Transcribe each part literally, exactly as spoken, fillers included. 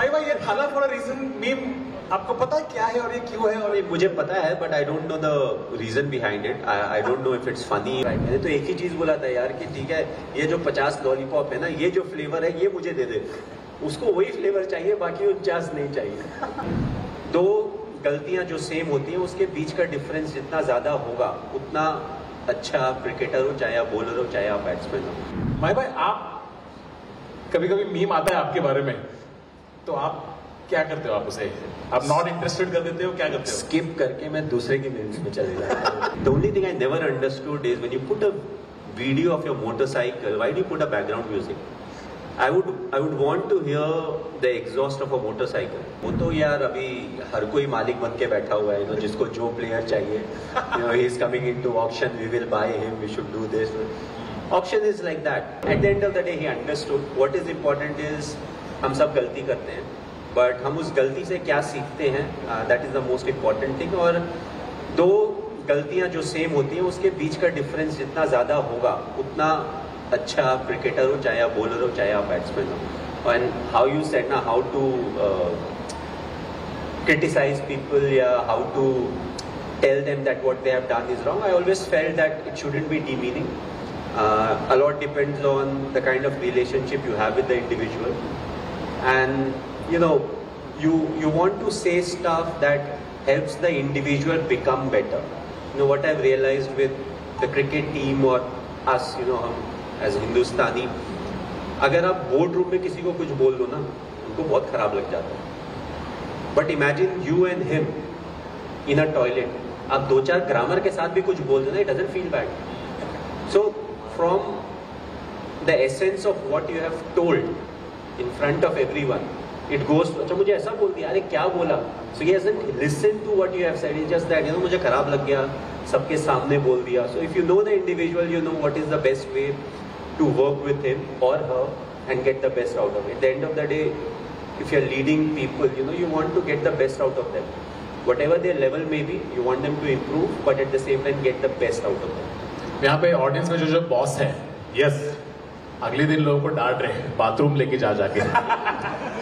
भाई भाई ये Thala for a reason meme आपको पता है क्या है और ये क्यों है? और ये मुझे पता है but I don't know the reason behind it. I don't know if it's funny. मैंने तो एक ही चीज बोला था यार कि ठीक है ये जो पचास लॉलीपॉप है ना, ये जो फ्लेवर है ये मुझे दे दे, उसको वही फ्लेवर चाहिए, बाकी उनचास नहीं चाहिए। दो गलतियां जो सेम होती हैं उसके बीच का डिफरेंस जितना ज़्यादा होगा उतना अच्छा क्रिकेटर हो, चाहे आप बॉलर हो, चाहे आप बैट्समैन हो। भाई भाई आप कभी कभी मीम आता है आपके बारे में, तो आप क्या करते हो? आप उसे आप नॉट इंटरेस्टेड कर देते हो, क्या करते हो? स्किप करके मैं दूसरे की मीम्स में चले जाता हूं। The only thing I never understood is when you put a video of your motorcycle, why do you put a background music? I would I would want to hear the exhaust of a motorcycle. वो तो यार अभी हर कोई मालिक बन के बैठा हुआ है, तो जिसको जो प्लेयर चाहिए, you know, he is coming into auction, we will buy him, we should do this. Auction is like that. At the end of the day, he understood what is important is हम सब गलती करते हैं, but हम उस गलती से क्या सीखते हैं, uh, that is the most important thing. और दो गलतियाँ जो सेम होती हैं उसके बीच का डिफरेंस जितना ज़्यादा होगा उतना अच्छा आप क्रिकेटर हो, चाहे आप बॉलर हो, चाहे आप बैट्समैन हो। एंड हाउ यू सेड ना, हाउ टू क्रिटिसाइज पीपल या how to tell them that what they have done is wrong, I always felt that it shouldn't be demeaning. A lot depends on the kind of relationship you have with the individual and you know you you want to say stuff that helps the individual become better. You know what I have realised with the cricket team और us, you know हम as Hindustani, अगर आप board room में किसी को कुछ बोल दो ना, उनको बहुत खराब लग जाता है। But imagine you and him in a toilet, आप दो चार ग्रामर के साथ भी कुछ बोल दो ना, it doesn't feel bad. So from the essence of what you have told in front of everyone it goes, अच्छा मुझे ऐसा बोल दिया, अरे क्या बोला, so he hasn't listened to what you have said, it just that you know मुझे खराब लग गया, सबके सामने बोल दिया। So if you know the individual, you know what is the best way to work with him or her and get the best out of it. At the end of the day, if you're leading people, you know, you want to get the best out of them. Whatever their level may be, you want them to improve, but at the same time get the best out of them. यहाँ पे audience में जो जो boss है, yes, अगले दिन लोगों को डांट रहे हैं, बाथरूम लेके जा जाके।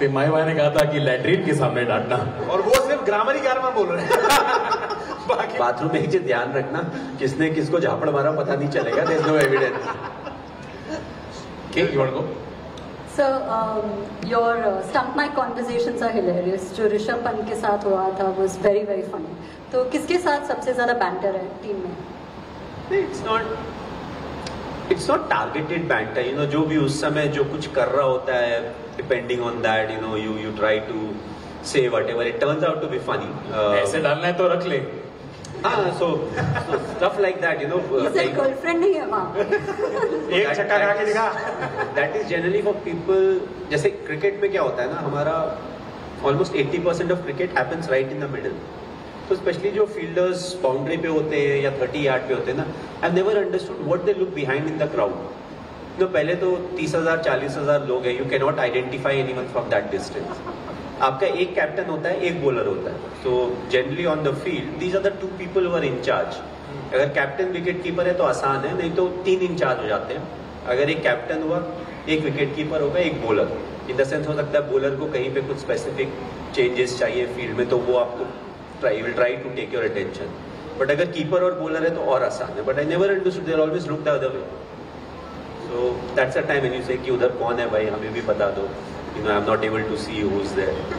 फिर माई भाई ने कहा था कि लैट्रिन के सामने डांटना, और वो सिर्फ ग्रामर ही ग्रामर बोल रहे हैं। बाथरूम में ही जो ध्यान रखना, किसने किसको झापड़ मारा पता नहीं चलेगा, there is no evidence. Okay, you want to go? So um, your uh, stump mic conversations are hilarious. जो ऋषभ पंत के साथ हुआ था was very very funny. तो किसके साथ सबसे ज़्यादा banter है team में? It's not it's not targeted banter. You know जो भी उस समय जो कुछ कर रहा होता है, depending on that, you know you you try to say whatever. It turns out to be funny. ऐसे डालना है तो रख ले. हाँ, so, so stuff like that, you know. इससे girlfriend नहीं है वहाँ। एक चक्कर खा के दिखा। That is generally for people. जैसे क्रिकेट में क्या होता है ना, हमारा almost eighty percent of cricket happens right in the middle. तो स्पेशली जो फील्डर्स बाउंड्री पे होते हैं या thirty yard पे होते हैं ना, I've never understood what they look behind in the crowd. तो पहले तो तीस हज़ार, चालीस हज़ार लोग हैं, you cannot identify anyone from that distance. आपका एक कैप्टन होता है, एक बॉलर होता है, तो generally on the field these are the two people who are in charge. अगर कैप्टन विकेट कीपर है तो आसान है, नहीं तो तीन इंचार्ज हो जाते हैं। अगर एक कैप्टन हुआ, एक विकेट कीपर होगा, एक बॉलर, इन द सेंस हो सकता है बॉलर को कहीं पे कुछ स्पेसिफिक चेंजेस चाहिए फील्ड में, तो वो आपको try will try to take your attention. But अगर कीपर और बॉलर है तो और आसान है। But I never understood, they are always look the other way. So that's a time when you say कि उधर कौन है भाई, हमें भी बता दो। You know, I'm not able to see who's there.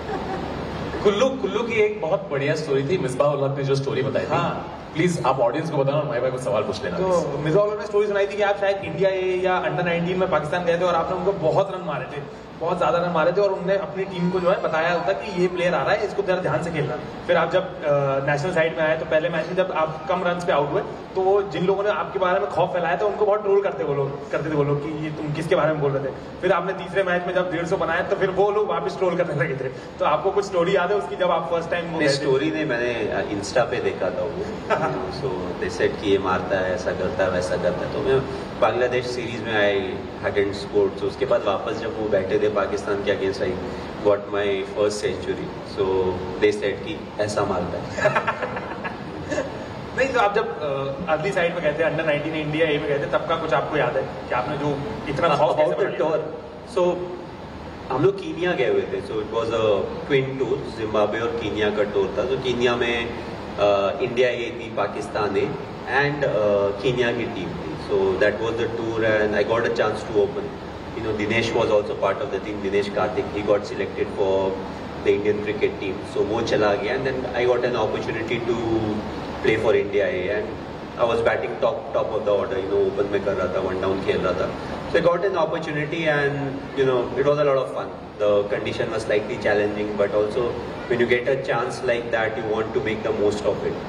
Kullu Kullu की एक बहुत बढ़िया स्टोरी थी, मिसबा-उल-हक ने जो स्टोरी बताई थी। हाँ, प्लीज आप ऑडियंस को बताना, माई भाई को सवाल पूछ लेना। तो मिसबा-उल-हक ने स्टोरी सुनाई थी कि आप शायद इंडिया ए या अंडर नाइनटीन में पाकिस्तान गए थे और आपने उनको बहुत रन मारे थे, बहुत ज्यादा रन मारे थे, और उनने अपनी टीम को जो है बताया होता कि ये प्लेयर आ रहा है, इसको जरा ध्यान से खेलना। फिर आप जब नेशनल साइड में आए तो पहले मैच में जब आप कम रन पे आउट हुए तो जिन लोगों ने आपके बारे में खौफ फैलाया था उनको बहुत ट्रोल करते वो लोग करते थे वो लोग कि ये तुम किसके बारे में बोल रहे थे। फिर आपने तीसरे मैच में जब डेढ़ सौ बनाया तो फिर वो लोग वापस ट्रोल करने लगे थे। तो आपको कुछ स्टोरी याद है उसकी, जब आप फर्स्ट टाइम? स्टोरी नहीं, मैंने इंस्टा पे देखा था वो। सो दे सेड कि ये मारता है, ऐसा करता है, वैसा करता है। तो मैं बांग्लादेश सीरीज में आई हैड एंड स्कोर्ड, उसके बाद वापस जब वो बैठे थे पाकिस्तान के against, I got my first century. So they said कि ऐसा मारता है। नहीं तो आप जब अगली साइड में गए थे, अंडर नाइनटीन इंडिया ए में गए थे, तब का कुछ आपको याद है कि आपने जो इतना? सो हम लोग कीनिया गए हुए थे, so it was a twin tour, Zimbabwe और कीनिया का टूर था। तो कीनिया में इंडिया ए थी, पाकिस्तान ए एंड कीनिया की टीम थी। So that was the tour and I got a chance to open. You know, Dinesh was also part of the team. Dinesh Karthik, he got selected for the Indian cricket team. So, वो चला गया, and then I got an opportunity to play for India, and I was batting top top of the order. You know, open में कर रहा था, one down खेल रहा था. So I got an opportunity, and you know, it was a lot of fun. The condition was slightly challenging, but also when you get a chance like that, you want to make the most of it.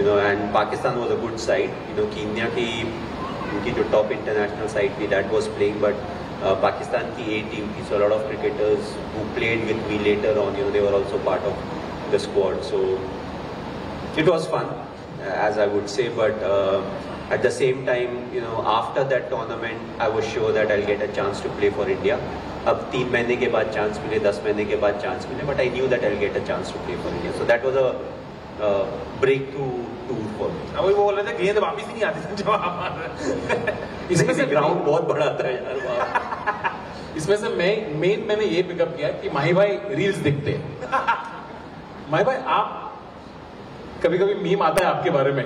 You know, and Pakistan was a good side. You know, Kenya की उनकी जो top international side थी, that was playing, but Uh, Pakistan की A team थी, so lot of cricketers who played with me later on, you know, they were also part of the squad. So it was fun as I would say, but at the same time you know after that tournament I was sure that I will get a chance to play for India. अब तीन महीने के बाद chance मिले, दस महीने के बाद चांस मिले, but I knew that I will get a chance to play for India. So that was a breakthrough tour for me. वही बोल रहे थे, गेंद वापस ही नहीं आती जवाब। इसमें से ग्राउंड बहुत बड़ा था यार। इसमें से मैं मेन मैंने ये पिकअप किया कि माही भाई रील्स दिखते हैं। माही भाई, आप कभी कभी मीम आता है आपके बारे में,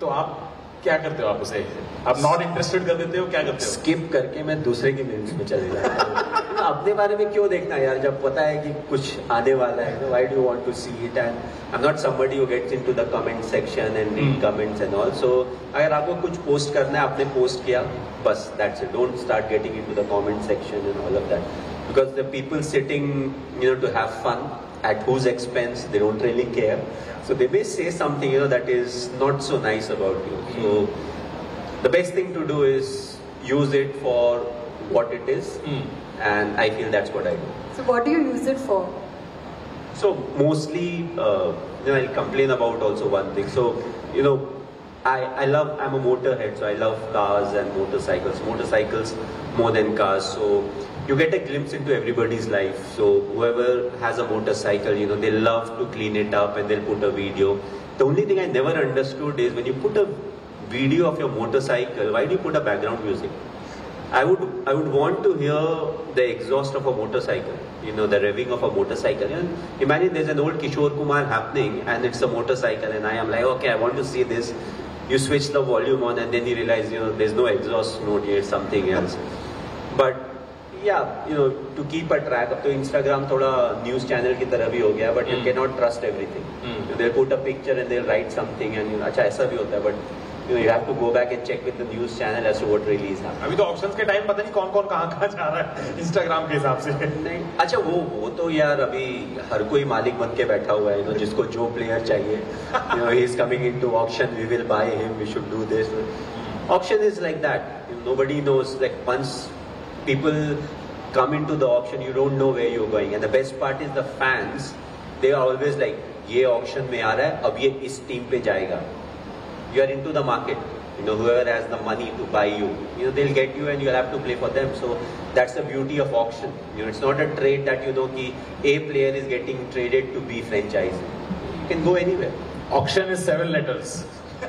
तो आप क्या करते हो? आप उसे आप नॉट इंटरेस्टेड कर देते हो, क्या करते हो? स्किप करके मैं दूसरे की मीम्स में चले जाता हूं। अपने बारे में क्यों देखना यार, जब पता है कि कुछ आने वाला है। Why do you want to see it? And I am not somebody who gets into the comment section and read comments and all. सो अगर आपको कुछ पोस्ट करना है, आपने पोस्ट किया, बस that's it. Don't start getting into the comment section and all of that, because the people sitting you know to have fun at whose expense, they don't really care, so they may say something you know that is not so nice about you. So the best thing to do is use it for what it is, mm. and I feel that's what I do. So what do you use it for? So mostly uh, you know, I'll complain about also one thing. So you know, I I love, I'm a motorhead, so I love cars and motorcycles. Motorcycles more than cars, so you get a glimpse into everybody's life. So whoever has a motorcycle, you know, they love to clean it up and they'll put a video. The only thing I never understood is when you put a video of your motorcycle, why do you put a background music? I would I would want to hear the exhaust of a motorcycle, you know, the revving of a motorcycle. And imagine there's an old Kishore Kumar happening, and it's a motorcycle, and I am like, okay, I want to see this. You switch the volume on, and then you realize, you know, there's no exhaust note here, something else. But yeah, you know, to keep a track, अब तो Instagram थोड़ा news channel की तरह भी हो गया, but you cannot trust everything. They'll put a picture and they'll write something, and अच्छा ऐसा भी होता है, but you know, you have to go back and check with the news channel as to what really is happening. अभी तो options के time पता नहीं कौन कौन कहाँ कहाँ जा रहा है Instagram के हिसाब से। नहीं, अच्छा वो वो तो यार अभी हर कोई मालिक बन के बैठा हुआ है, you know, जिसको जो प्लेयर चाहिए, you know, he is coming into auction, we will buy him, we should do this. Auction is like that. Nobody knows. Like once people come into the auction, you don't know where you're going. And the best part is the fans, they are always like, ye auction mein aa raha hai, ab ye is team pe jayega. You are into the market, you know, whoever has the money to buy you, you know, they'll get you and you'll have to play for them. So that's the beauty of auction, you know. It's not a trade that you know ki a player is getting traded to b franchise. You can go anywhere. Auction is seven letters.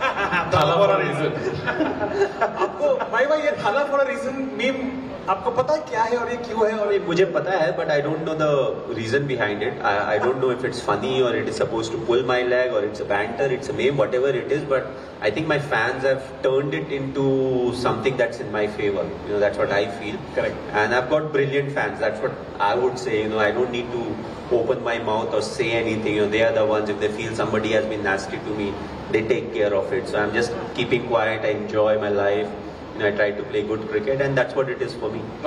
Thala for a reason. Aapko bhai bhai ye thala for a reason meme आपको पता है क्या है और ये क्यों है? और ये मुझे पता है, but I don't know the reason behind it. I don't know if it's funny और it is suppose to pull my leg और it's a banter, it's a meme, whatever it is, but I think my fans have turned it into something that's in my favour, you know, that's what I feel. Correct. And I have got brilliant fans, that's what I would say, you no, I don't need to open my mouth or say anything. You know, they are the ones, if they feel somebody has been nasty to me, they take care of it. So I'm just keeping quiet, I enjoy my life, you know, I try to play good cricket, and that's what it is for me.